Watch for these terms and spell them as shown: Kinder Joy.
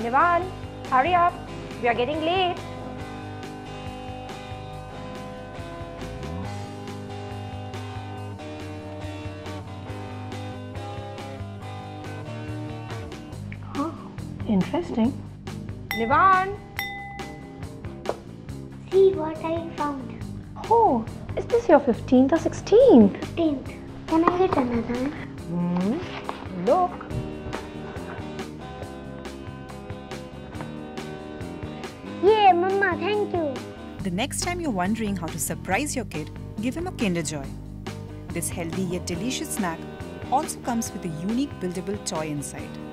Nivan, hurry up. We are getting late. Huh? Interesting. Nivan. See what I found. Oh, is this your 15th or 16th? 15th. Can I get another one? Look. Yeah, Mama, thank you. The next time you're wondering how to surprise your kid, give him a Kinder Joy. This healthy yet delicious snack also comes with a unique buildable toy inside.